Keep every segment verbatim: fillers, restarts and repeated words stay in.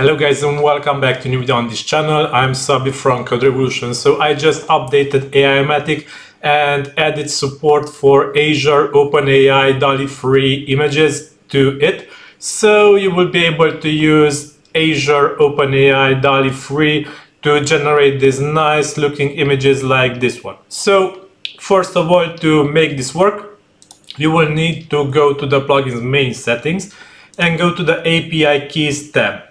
Hello guys and welcome back to new video on this channel. I'm Sabi from Code Revolution. So I just updated AIOMATIC and added support for Azure OpenAI DALL-E three images to it. So you will be able to use Azure OpenAI DALL-E three to generate these nice looking images like this one. So first of all, to make this work, you will need to go to the plugin's main settings and go to the A P I keys tab.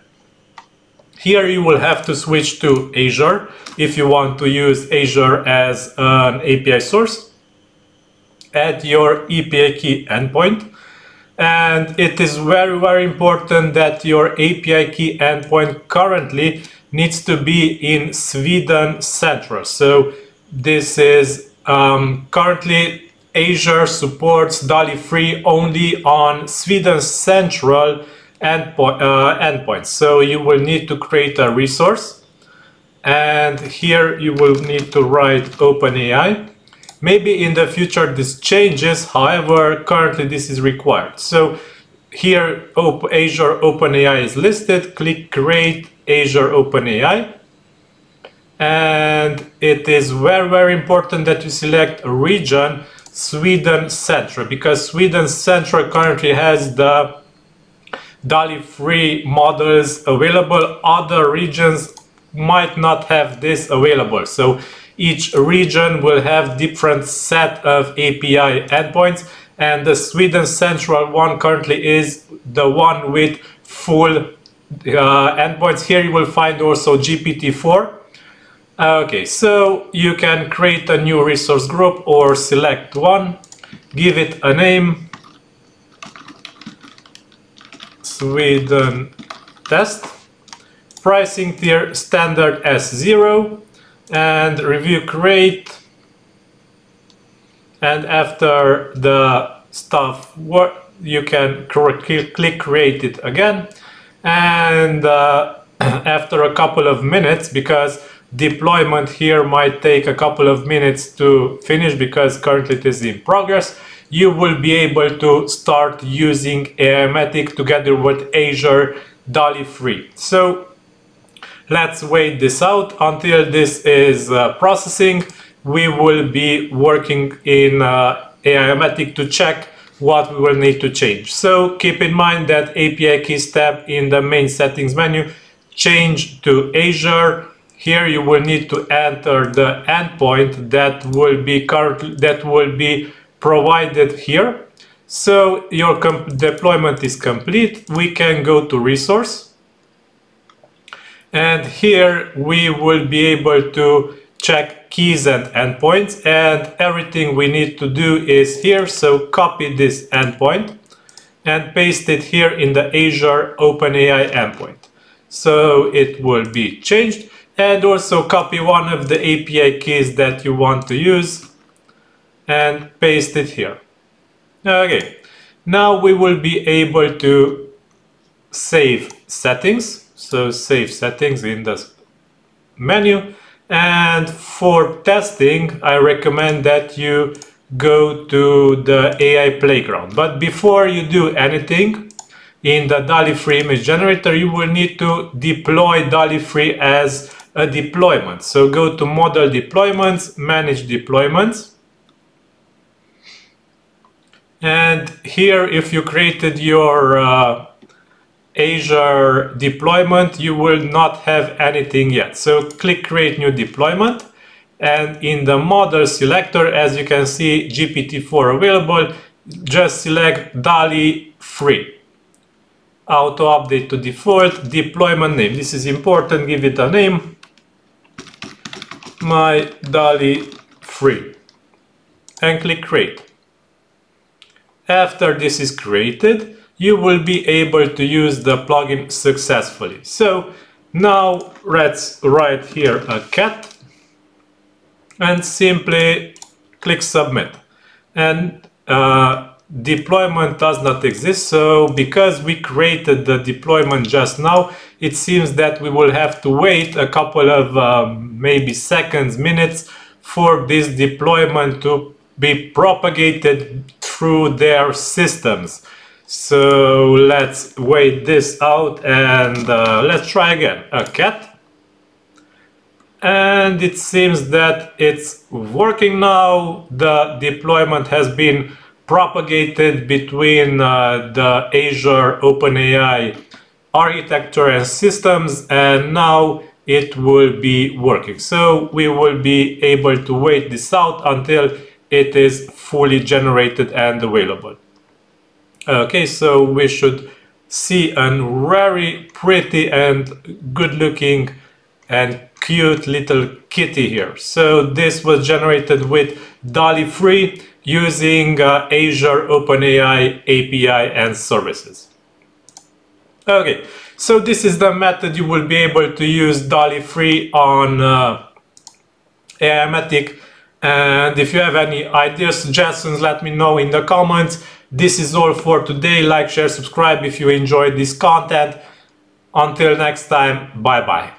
Here you will have to switch to Azure if you want to use Azure as an A P I source. Add your A P I key endpoint, and it is very very important that your A P I key endpoint currently needs to be in Sweden Central. So this is um, currently Azure supports DALL-E three only on Sweden Central Endpoint, uh, endpoint. So you will need to create a resource, and here you will need to write OpenAI. Maybe in the future this changes, however currently this is required. So here Op- Azure OpenAI is listed. Click create Azure OpenAI, and it is very very important that you select region Sweden Central, because Sweden Central currently has the DALL-E three models available. Other regions might not have this available, so each region will have different set of A P I endpoints, and the Sweden Central one currently is the one with full uh, endpoints. Here you will find also G P T four. Okay, so you can create a new resource group or select one, give it a name Sweden test, pricing tier standard S zero, and review create, and after the stuff what you can click create it again, and uh, after a couple of minutes, because deployment here might take a couple of minutes to finish because currently it is in progress, you will be able to start using AIOMATIC together with Azure DALL-E three. So let's wait this out until this is uh, processing. We will be working in uh, AIOMATIC to check what we will need to change. So keep in mind that A P I keys tab in the main settings menu, change to Azure. Here you will need to enter the endpoint that will be currently that will be provided here. So your deployment is complete. We can go to resource, and here we will be able to check keys and endpoints, and everything we need to do is here. So copy this endpoint and paste it here in the Azure OpenAI endpoint, so it will be changed. And also copy one of the A P I keys that you want to use and paste it here. Okay, now we will be able to save settings. So save settings in the menu, and for testing I recommend that you go to the A I playground. But before you do anything in the DALL-E three image generator, you will need to deploy DALL-E three as a deployment. So go to model deployments, manage deployments, and here if you created your uh, Azure deployment, you will not have anything yet. So click create new deployment, and in the model selector, as you can see G P T four available, just select DALL-E three, auto update to default, deployment name, this is important, give it a name, my DALL-E three, and click create. After this is created, you will be able to use the plugin successfully. So now let's write here a cat and simply click submit. And uh, deployment does not exist, so because we created the deployment just now, it seems that we will have to wait a couple of um, maybe seconds, minutes for this deployment to be propagated through their systems. So let's wait this out and uh, let's try again. A cat. And it seems that it's working now. The deployment has been propagated between uh, the Azure OpenAI architecture and systems, and now it will be working. So we will be able to wait this out until it is fully generated and available. Okay, so we should see a very pretty and good looking and cute little kitty here. So this was generated with DALL-E three using uh, Azure OpenAI A P I and services. Okay, so this is the method you will be able to use DALL-E three on uh, AIOMATIC. And if you have any ideas, suggestions, let me know in the comments. This is all for today. Like, share, subscribe if you enjoyed this content. Until next time, bye bye.